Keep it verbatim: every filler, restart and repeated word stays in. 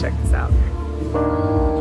Check this out.